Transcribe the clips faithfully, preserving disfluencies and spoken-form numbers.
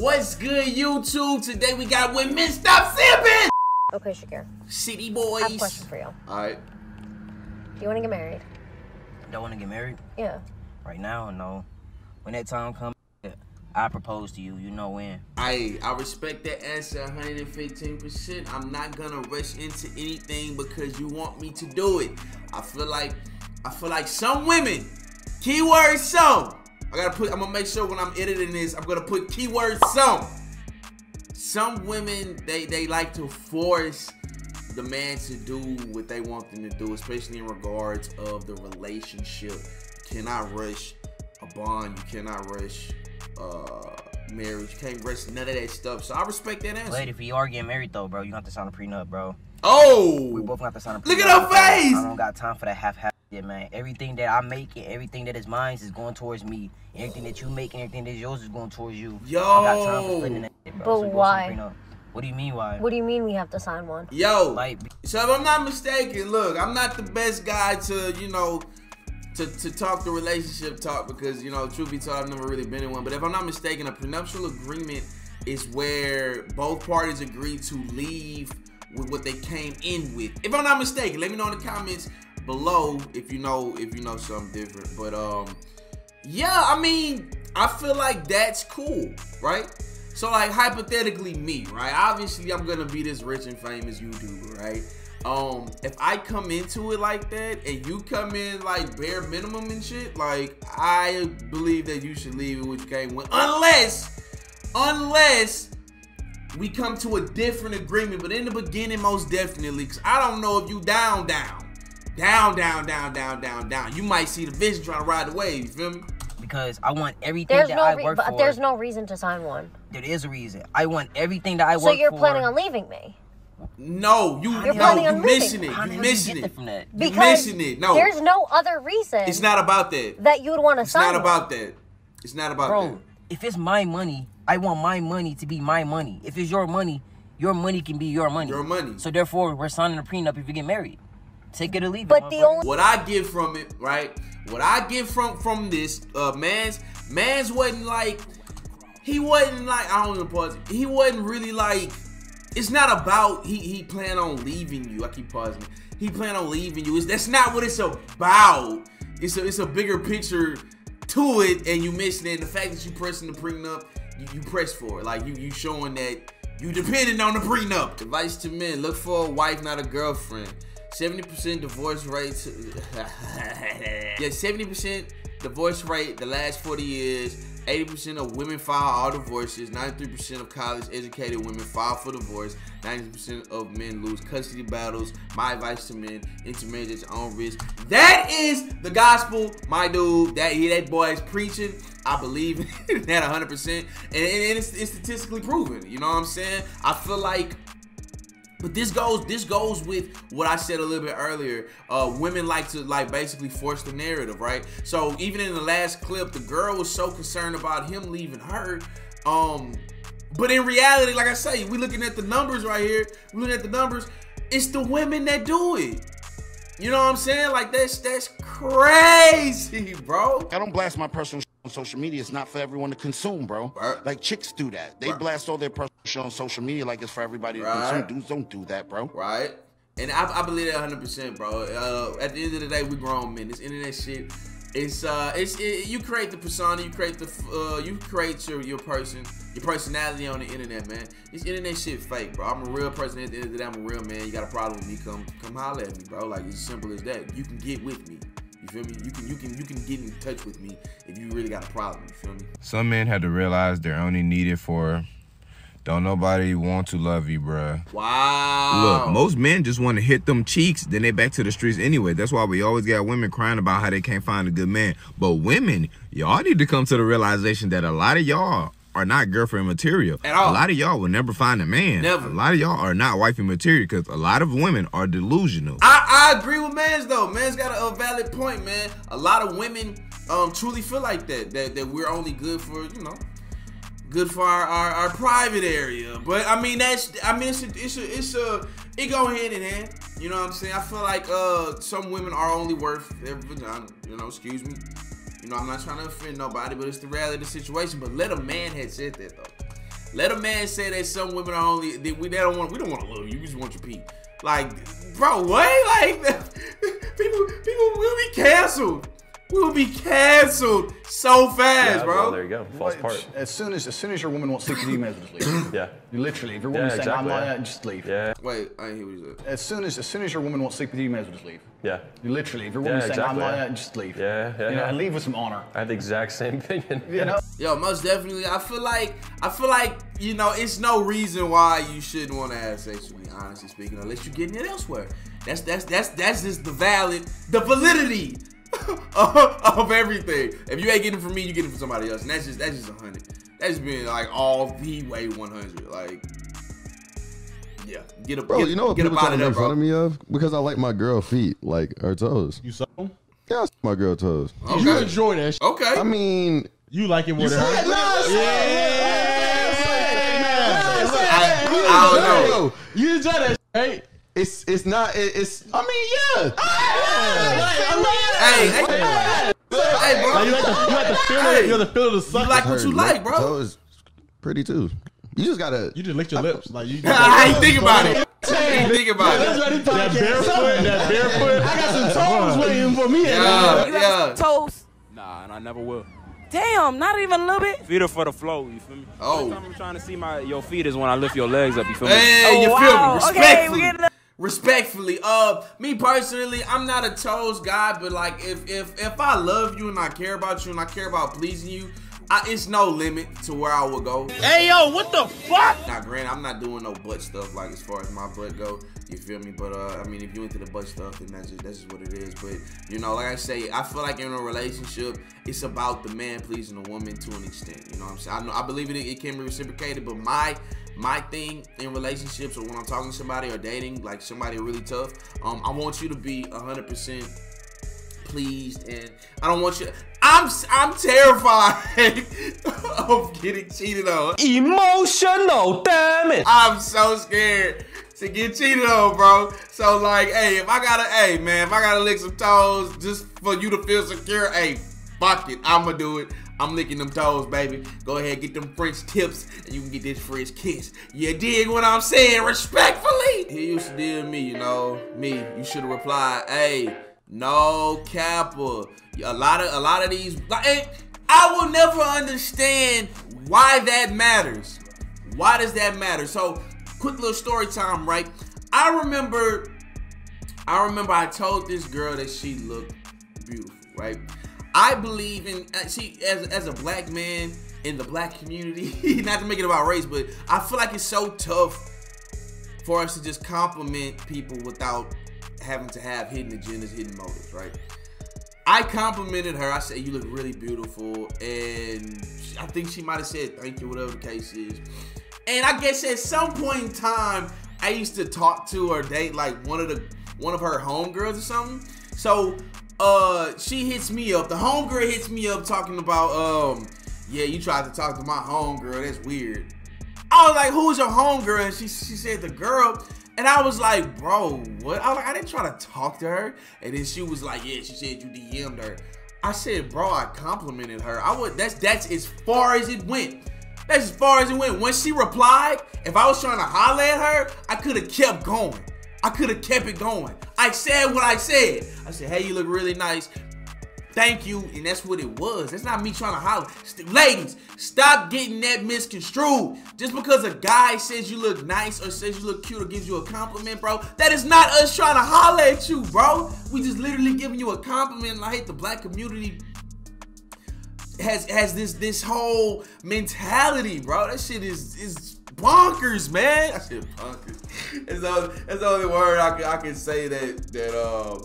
What's good, YouTube? Today we got with Miss Stop Sipping! Okay, Shakir. City boys. I have a question for you. Alright. Do you want to get married? Do I want to get married? Yeah. Right now, no. When that time comes, I propose to you. You know when. I I respect that answer one hundred fifteen percent. I'm not going to rush into anything because you want me to do it. I feel like, I feel like some women, keyword some, I gotta put, I'm gonna make sure when I'm editing this, I'm gonna put keywords some. Some women, they, they like to force the man to do what they want them to do, especially in regards of the relationship. You cannot rush a bond. You cannot rush uh, marriage. You can't rush none of that stuff. So I respect that answer. But if you are getting married though, bro, you have to sign a prenup, bro. Oh! We both have to sign a prenup. Look at her face! I don't got time for that half-half. Yeah, man, everything that I make and everything that is mine is going towards me. Everything that you make and everything that is yours is going towards you. Yo! I got time for splitting that shit, bro. But so why? What do you mean why? What do you mean we have to sign one? Yo! Like, so if I'm not mistaken, look, I'm not the best guy to, you know, to, to talk the relationship talk because, you know, truth be told, I've never really been in one. But if I'm not mistaken, a prenuptial agreement is where both parties agree to leave with what they came in with. If I'm not mistaken, let me know in the comments below if you know if you know something different. But um yeah, I mean, I feel like that's cool, right? So like hypothetically me, right? Obviously I'm gonna be this rich and famous YouTuber, right? Um if I come into it like that and you come in like bare minimum and shit, like I believe that you should leave it with your game, unless unless we come to a different agreement. But in the beginning, most definitely, because I don't know if you down down Down, down, down, down, down, down. You might see the vision trying to ride the wave, you feel me? Because I want everything there's that no I work but for. But there's no reason to sign one. There is a reason. I want everything that I so work for. So you're planning on leaving me? No, you, you're no, you missing it. You missing it. You missing it. No. There's no other reason. It's not about that. That you would want to sign It's not about that. It's not about Bro, that. Bro, if it's my money, I want my money to be my money. If it's your money, your money can be your money. Your money. So therefore, we're signing a prenup if you get married. Take it or leave it. But the only what I get from it, right? What I get from from this, uh, man's man's wasn't like he wasn't like I don't even pause. He wasn't really like. It's not about he he plan on leaving you. I keep pausing. He plan on leaving you. It's, that's not what it's about. It's a, it's a bigger picture to it, and you missing it. And the fact that you pressing the prenup, you, you press for it. Like you you showing that you dependent on the prenup. Advice to men: look for a wife, not a girlfriend. seventy percent divorce rate. Yeah, seventy percent divorce rate the last forty years. eighty percent of women file all divorces. ninety-three percent of college educated women file for divorce. ninety percent of men lose custody battles. My advice to men, intermarriage at your own risk. That is the gospel, my dude. That he, that boy is preaching. I believe in that one hundred percent. And, and it's, it's statistically proven. You know what I'm saying? I feel like But this goes this goes with what I said a little bit earlier. Uh, women like to like basically force the narrative, right? So even in the last clip, the girl was so concerned about him leaving her. Um, but in reality, like I say, we're looking at the numbers right here. We're looking at the numbers. It's the women that do it. You know what I'm saying? Like that's that's crazy, bro. I don't blast my personal on social media. It's not for everyone to consume, bro. Right. Like chicks do that. They right. blast all their personal shit on social media like it's for everybody to right. consume. Dudes don't do that, bro. Right. And I, I believe that one hundred percent, bro. Uh, at the end of the day, we grown men. This internet shit. It's uh, it's it, you create the persona. You create the uh, you create your your person, your personality on the internet, man. This internet shit fake, bro. I'm a real person. At the end of the day, I'm a real man. You got a problem with me? Come come holler at me, bro. Like it's simple as that. You can get with me. You feel me? You can you can you can get in touch with me if you really got a problem. You feel me? Some men had to realize they're only needed for. Don't nobody want to love you, bruh. Wow. Look, most men just want to hit them cheeks, then they back to the streets anyway. That's why we always got women crying about how they can't find a good man. But women, y'all need to come to the realization that a lot of y'all are not girlfriend material. At all. A lot of y'all will never find a man. Never. A lot of y'all are not wifey material because a lot of women are delusional. I, I agree with man's though. Man's got a, a valid point, man. A lot of women um, truly feel like that, that, that we're only good for, you know, good for our, our, our private area. But I mean, that's, I mean, it's a, it's a, it's a, it go hand in hand. You know what I'm saying? I feel like uh, some women are only worth their vagina, you know, excuse me. You know, I'm not trying to offend nobody, but it's the reality of the situation. But Let a Man had said that, though. Let a man say that some women are only that we they don't want. We don't want to love you. We just want your pee. Like, bro, what? Like, people, people will be canceled. We'll be canceled so fast, yeah, bro. Well, there you go. Falls apart. As soon as as soon as your woman wants sex with you, you may as well just leave. Yeah. You literally, if your woman's yeah, saying exactly, I'm like, yeah, just leave. Yeah. Wait, I hear what you said. As soon as as soon as your woman wants sex with you, you may as well just leave. Yeah. You literally, if your woman's yeah, saying exactly, I'm like, yeah, just leave. Yeah, yeah. You know, yeah. And leave with some honor. I have the exact same opinion. You know? Yo, most definitely. I feel like I feel like you know it's no reason why you shouldn't want to have sex with me, honestly speaking, unless you're getting it elsewhere. That's that's that's that's just the valid, the validity. Of everything. If you ain't getting it from me, you get it from somebody else. And that's just that's just a hundred. That's being like all the way one hundred. Like, yeah, get a bro. Get, you know what people try to make fun of me of? Because I like my girl feet, like her toes. You suck them? Yeah, I suck my girl toes. Okay. You enjoy that? Shit. Okay. I mean, you like it more than her. I don't know. You enjoy that, right? It's it's not it's. I mean, yeah. Hey, hey, hey, bro. Like you like the, you like the feel hey. Of, you like the feel of the suck. You like what you like, bro. So it's pretty too. You just gotta. You just lick your I, lips, like you. Just, I ain't think about it. I ain't think about it. That barefoot, that barefoot. I got some toes waiting for me. Yeah, you yeah. Toes. Nah, and I never will. Damn, not even a little bit. Feet are for the flow, you feel me? Oh. The time I'm trying to see my your feet is when I lift your legs up, you feel me? Hey, oh, you wow. feel me? Respectfully. Okay, Respectfully, uh, me personally, I'm not a toes guy, but like, if if if I love you and I care about you and I care about pleasing you, I, it's no limit to where I will go. Hey yo, what the fuck? Now, granted, I'm not doing no butt stuff, like as far as my butt go, you feel me? But uh, I mean, if you into the butt stuff, then that's just that's just what it is. But you know, like I say, I feel like in a relationship, it's about the man pleasing the woman to an extent. You know what I'm saying? I know I believe it. It can be reciprocated, but my My thing in relationships or when I'm talking to somebody or dating, like somebody really tough, um, I want you to be one hundred percent pleased and I don't want you to, I'm, I'm terrified of getting cheated on. Emotional damage. I'm so scared to get cheated on, bro. So like, hey, if I gotta, hey man, if I gotta lick some toes just for you to feel secure, hey, fuck it, I'ma do it. I'm licking them toes, baby. Go ahead, get them French tips, and you can get this French kiss. You dig what I'm saying? Respectfully. He used to deal me, you know, me. You should have replied, "Hey, no capper." A lot of, a lot of these. Like, I will never understand why that matters. Why does that matter? So, quick little story time, right? I remember, I remember, I told this girl that she looked beautiful, right? I believe in, see, as, as a black man in the black community, not to make it about race, but I feel like it's so tough for us to just compliment people without having to have hidden agendas, hidden motives, right? I complimented her. I said, you look really beautiful. And I think she might have said, thank you, whatever the case is. And I guess at some point in time, I used to talk to or date like one of the, one of her homegirls or something. So, Uh, she hits me up. The homegirl hits me up talking about, um, yeah, you tried to talk to my homegirl. That's weird. I was like, who's your homegirl? And she, she said, the girl. And I was like, bro, what? I was like, I didn't try to talk to her. And then she was like, yeah, she said you D M'd her. I said, bro, I complimented her. I would, that's, that's as far as it went. That's as far as it went. When she replied, if I was trying to holler at her, I could have kept going. I could have kept it going. I said what I said. I said, hey, you look really nice. Thank you. And that's what it was. That's not me trying to holler. St- ladies, stop getting that misconstrued. Just because a guy says you look nice or says you look cute or gives you a compliment, bro, that is not us trying to holler at you, bro. We just literally giving you a compliment. And I hate the black community has has this this whole mentality, bro. That shit is is bonkers, man. I said bonkers. It's the, it's the only word I can, I can say that that uh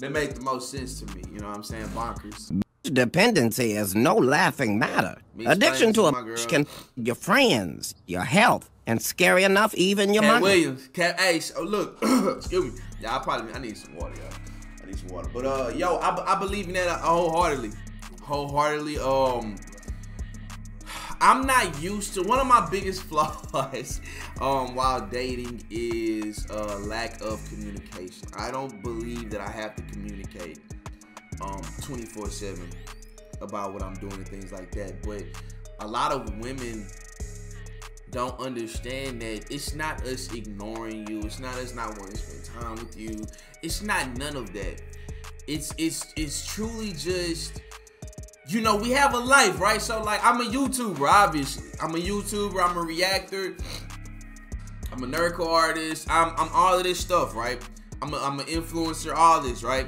that make the most sense to me. You know what I'm saying? Bonkers. Dependency is no laughing matter. Addiction to a bitch can your friends, your health, and scary enough, even your Cat money. Williams, Cat Ace. Oh look, excuse me. Yeah, I probably I need some water, y'all. I need some water. But uh, yo, I I believe in that wholeheartedly, wholeheartedly. Um. I'm not used to, one of my biggest flaws um, while dating is uh, lack of communication. I don't believe that I have to communicate twenty-four seven um, about what I'm doing and things like that. But a lot of women don't understand that it's not us ignoring you, it's not us not wanting to spend time with you, it's not none of that. It's it's it's truly just, you know, we have a life, right? So like, I'm a YouTuber, obviously. I'm a YouTuber, I'm a reactor, I'm a lyrical artist, I'm I'm all of this stuff, right? I'm a, I'm an influencer, all this, right?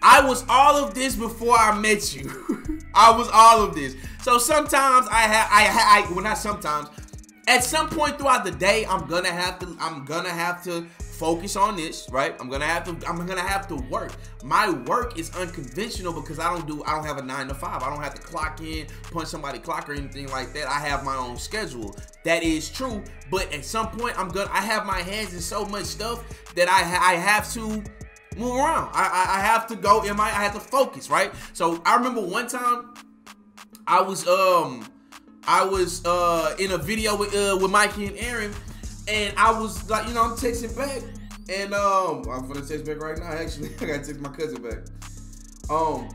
I was all of this before I met you. I was all of this. So sometimes I have, I, ha I well not sometimes, at some point throughout the day, I'm gonna have to, I'm gonna have to focus on this, right? I'm gonna have to, I'm gonna have to work. My work is unconventional because I don't do, I don't have a nine to five. I don't have to clock in, punch somebody clock or anything like that. I have my own schedule. That is true, but at some point I'm gonna, I have my hands in so much stuff that I, I have to move around. I, I, I have to go in my, I have to focus, right? So I remember one time I was, um, I was uh, in a video with, uh, with Mikey and Aaron. And I was like, you know, I'm texting back, and um, I'm gonna text back right now. Actually, I gotta text my cousin back. Um,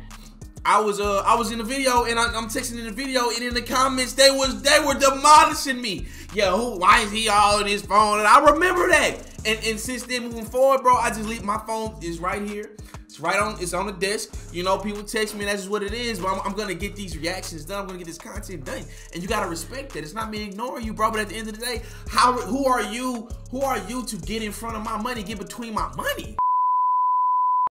I was uh, I was in the video, and I, I'm texting in the video, and in the comments they was they were demolishing me. Yeah, who? Why is he all on his phone? And I remember that. And and since then, moving forward, bro, I just leave my phone is right here. It's right on. It's on the desk. You know, people text me. And that's just what it is. But I'm, I'm gonna get these reactions done. I'm gonna get this content done. And you gotta respect that. It's not me ignoring you, bro. But at the end of the day, how? Who are you? Who are you to get in front of my money? Get between my money?